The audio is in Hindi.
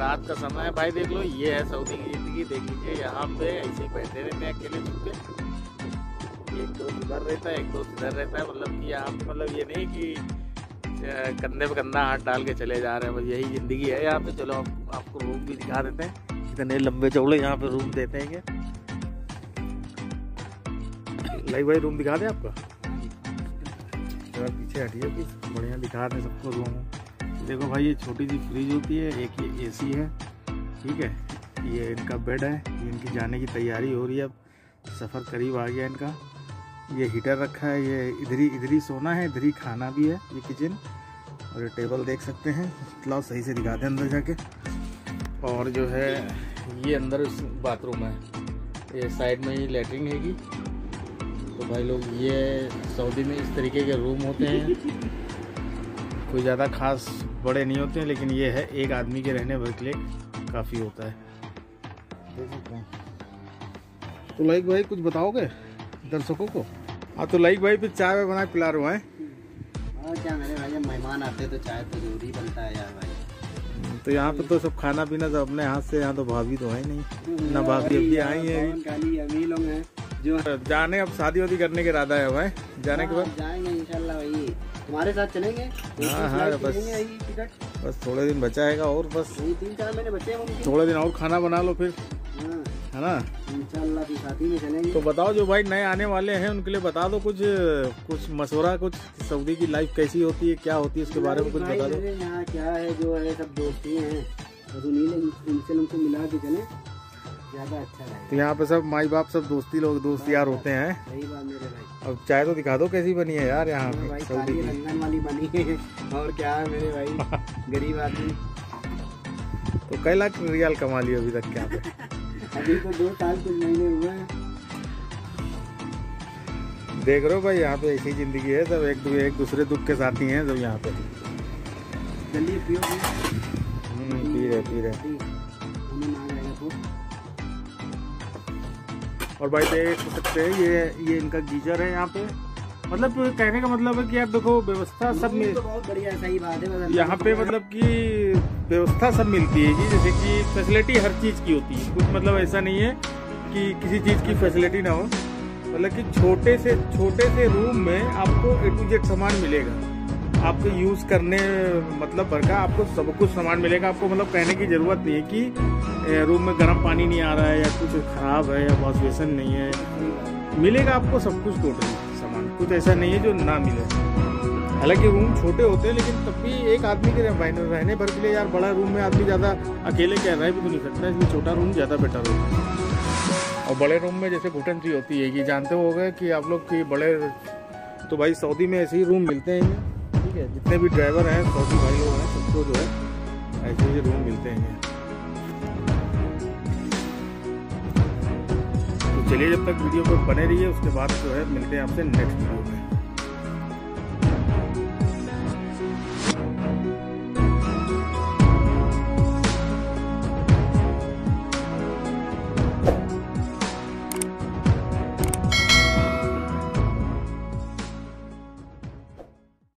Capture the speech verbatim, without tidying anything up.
रात का समय है भाई, देख लो ये है सऊदी की जिंदगी। देख लीजिए यहाँ पे ऐसे ही बैठे रहते हैं अकेले चुपके, एक दोस्त इधर रहता है एक दोस्त इधर रहता है। मतलब कि आप मतलब ये नहीं कि कंधे पे कंधा हाथ डाल के चले जा रहे हैं, बस यही ज़िंदगी है यहाँ पे। चलो आप, आपको रूम भी दिखा देते हैं, इतने लंबे चौड़े यहाँ पे रूम देते हैं। लाइव भाई रूम दिखा दें आपका, जरा पीछे हटिए कि बढ़िया दिखा दें सबको रूम। देखो भाई ये छोटी सी फ्रिज होती है, एक ये ए सी है, ठीक है, ये इनका बेड है। ये इनकी जाने की तैयारी हो रही है, अब सफ़र करीब आ गया इनका। ये हीटर रखा है, ये इधरी इधरी सोना है, इधरी खाना भी है, ये किचन। और ये टेबल देख सकते हैं, चलो सही से दिखाते हैं अंदर जाके। और जो है ये अंदर बाथरूम है, ये साइड में ही लेटरिन हैगी। तो भाई लोग ये सऊदी में इस तरीके के रूम होते हैं, कोई ज़्यादा खास बड़े नहीं होते हैं, लेकिन ये है एक आदमी के रहने भर के लिए काफ़ी होता है, देख सकते हैं। तो लाइक भाई कुछ बताओगे दर्शकों को? हाँ तो लाइक भाई पे चाय बना पिला रहा है। क्या मेरे भाई मेहमान आते हैं तो चाय तो जरूरी बनता है यार भाई। तो यहाँ पे तो सब खाना पीना सब अपने हाथ से, यहाँ तो भाभी तो है नहीं ना, भाभी अभी आई है लोग हैं जो जाने। अब शादी वादी करने के इरादा है भाई, जाने के बाद जाएंगे इंशाल्लाह भाई, तुम्हारे साथ चलेंगे। हाँ हाँ बस बस थोड़े दिन बचा है और बस तीन चार महीने बचे हैं, थोड़े दिन और खाना बना लो फिर है ना इंशाल्लाह की शादी में चलेंगे। तो बताओ जो भाई नए आने वाले हैं उनके लिए बता दो कुछ कुछ मशवरा, कुछ सऊदी की लाइफ कैसी होती है क्या होती है उसके बारे में कुछ बता दो। यहाँ क्या है जो है सब दोस्ती हैं, तो इनसे हमको मिला के चले ज़्यादा अच्छा है। तो यहाँ पे सब माई बाप सब दोस्ती लोग दोस्त यार होते हैं। सही बात मेरे भाई। अब चाय तो दिखा दो कैसी बनी है यार यहाँ पे सऊदी लंदन वाली बनी है, और क्या है मेरे भाई गरीब आदमी। तो कई लाख रियाल कमा लिया अभी तक यहाँ पे? अभी तो दो साल कुछ महीने हुए हैं। देख रहे हो भाई यहाँ पे ऐसी जिंदगी है, सब एक एक दूसरे दुख के साथी हैं सब यहाँ पे। जल्दी पियो पी रहे पी रहे। और भाई देख सकते हैं ये ये इनका गीजर है यहाँ पे। मतलब कहने का मतलब है कि यार देखो व्यवस्था सब में तो बहुत बढ़िया, सही बात है। यहाँ पे मतलब कि व्यवस्था सब मिलती है जी, जैसे कि फैसिलिटी हर चीज़ की होती है, कुछ मतलब ऐसा नहीं है कि किसी चीज़ की फैसिलिटी ना हो। मतलब कि छोटे से छोटे से रूम में आपको ए टू जेड सामान मिलेगा, आपको यूज़ करने मतलब भर का आपको सब कुछ सामान मिलेगा। आपको मतलब कहने की ज़रूरत नहीं है कि रूम में गर्म पानी नहीं आ रहा है या कुछ ख़राब है या वॉश बेसिन नहीं है, मिलेगा आपको सब कुछ टोटल सामान, कुछ ऐसा नहीं है जो ना मिले। हालांकि रूम छोटे होते हैं लेकिन तब भी एक आदमी के रहने भर के लिए यार बड़ा रूम में आदमी ज़्यादा अकेले कह रहा है भी तो नहीं सकता, इसमें छोटा रूम ज़्यादा बेटर होता है। और बड़े रूम में जैसे घुटन सी होती है ये जानते हो गए कि आप लोग कि बड़े, तो भाई सऊदी में ऐसे ही रूम मिलते हैं, ठीक है। जितने भी ड्राइवर हैं सऊदी भाई लोग हैं सबको जो है ऐसे ही रूम मिलते हैं। चलिए जब तक वीडियो पर बने रहिए, उसके बाद जो है मिलते हैं आपसे नेक्स्ट वीडियो में।